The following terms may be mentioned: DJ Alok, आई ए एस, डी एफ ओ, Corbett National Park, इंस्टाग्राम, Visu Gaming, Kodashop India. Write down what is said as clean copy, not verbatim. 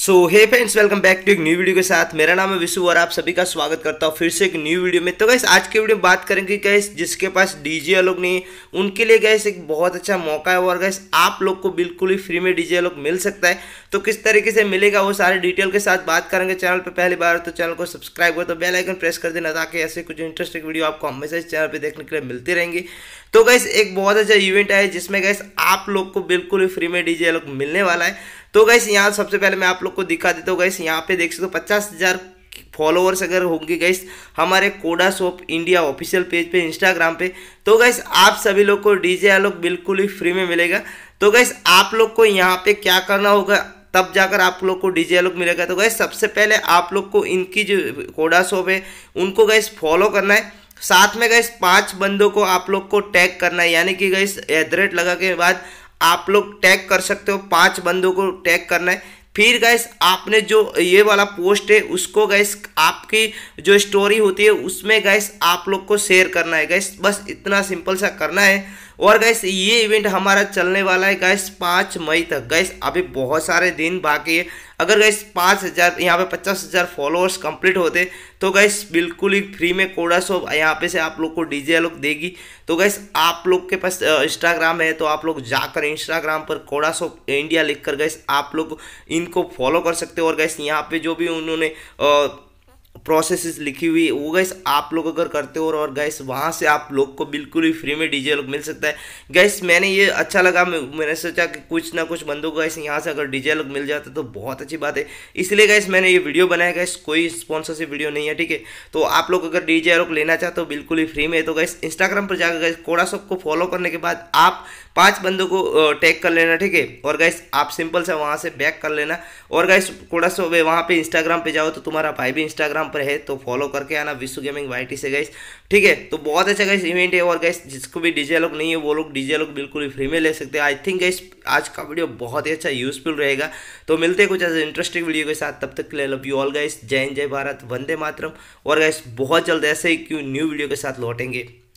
So hey friends, welcome back to एक new video के साथ। मेरा नाम है विशु और आप सभी का स्वागत करता हूँ फिर से एक न्यू वीडियो में। तो गाइस आज के वीडियो में बात करेंगे गाइस जिसके पास डीजे आलोक नहीं है उनके लिए गाइस एक बहुत अच्छा मौका है और गाइस आप लोग को बिल्कुल ही फ्री में डीजे आलोक मिल सकता है। तो किस तरीके से मिलेगा वो सारे डिटेल के साथ बात करेंगे। चैनल पर पहली बार तो चैनल को सब्सक्राइब करो, तो बेल आइकन प्रेस कर देना ताकि ऐसे कुछ इंटरेस्टिंग वीडियो आपको हमेशा इस चैनल पर देखने के लिए मिलती रहेंगी। तो गाइस एक बहुत अच्छा इवेंट है जिसमें गाइस आप लोग को बिल्कुल ही फ्री में डीजे आलोक मिलने वाला है। तो गाइस यहाँ सबसे पहले मैं आप लोग को दिखा देता हूँ। गाइस यहाँ पे देख सकते हो 50,000 फॉलोअर्स अगर होंगे गाइस हमारे कोडाशॉप इंडिया ऑफिशियल पेज पे इंस्टाग्राम पे। तो गाइस आप सभी लोग को डीजे आलोक बिल्कुल ही फ्री में मिलेगा। तो गाइस आप लोग को यहाँ पे क्या करना होगा तब जाकर आप लोग को डीजे आलोक मिलेगा। तो गाइस सबसे पहले आप लोग को इनकी जो कोडाशॉप है उनको गाइस फॉलो करना है, साथ में गाइस 5 बंदों को आप लोग को टैग करना है, यानी कि गाइस @ लगा के बाद आप लोग टैग कर सकते हो। 5 बंदों को टैग करना है, फिर गाइस आपने जो ये वाला पोस्ट है उसको गाइस आपकी जो स्टोरी होती है उसमें गाइस आप लोग को शेयर करना है। गाइस बस इतना सिंपल सा करना है। और गाइस ये इवेंट हमारा चलने वाला है गाइस 5 मई तक। गाइस अभी बहुत सारे दिन बाकी है। अगर गाइस 5,000 यहाँ पे 50,000 फॉलोअर्स कंप्लीट होते तो गाइस बिल्कुल ही फ्री में कोडाशॉप यहाँ पे से आप लोग को डीजे आलोक देगी। तो गाइस आप लोग के पास इंस्टाग्राम है तो आप लोग जाकर इंस्टाग्राम पर कोडाशॉप इंडिया लिखकर गाइस आप लोग इनको फॉलो कर सकते हो। और गाइस यहाँ पे जो भी उन्होंने प्रोसेसेस लिखी हुई वो गैस आप लोग अगर करते हो और गैस वहाँ से आप लोग को बिल्कुल ही फ्री में डीजे आलोक मिल सकता है। गैस मैंने ये अच्छा लगा, मैंने सोचा कि कुछ ना कुछ बंदों को गैस यहाँ से अगर डीजे आलोक मिल जाता तो बहुत अच्छी बात है, इसलिए गैस मैंने ये वीडियो बनाया। गैस कोई स्पॉन्सरशिप वीडियो नहीं है, ठीक है। तो आप लोग अगर डीजे आलोक लेना चाहते हो बिल्कुल ही फ्री में तो गैस इंस्टाग्राम पर जाकर गैस कोडाशॉप को फॉलो करने के बाद आप 5 बंदों को टैग कर लेना, ठीक है। और गैस आप सिंपल सा वहाँ से बैक कर लेना और गैस कोडाशॉप वहाँ पर इंस्टाग्राम पर जाओ तो तुम्हारा भाई भी इंस्टाग्राम पर है तो फॉलो करके आना विशु गेमिंग वाईटी से गाइस, ठीक है। तो बहुत अच्छा गाइस इवेंट है और गाइस जिसको भी डीजे आलोक नहीं है वो लोग डीजे आलोक बिल्कुल ही फ्री में ले सकते हैं। आई थिंक गाइस आज का वीडियो बहुत ही अच्छा यूजफुल रहेगा। तो मिलते हैं कुछ ऐसे इंटरेस्टिंग वीडियो के साथ, तब तक के लिए लव यू ऑल गाइस। जय हिंद, जय भारत, वंदे मातरम। और गाइस बहुत जल्द ऐसे ही न्यू वीडियो के साथ लौटेंगे।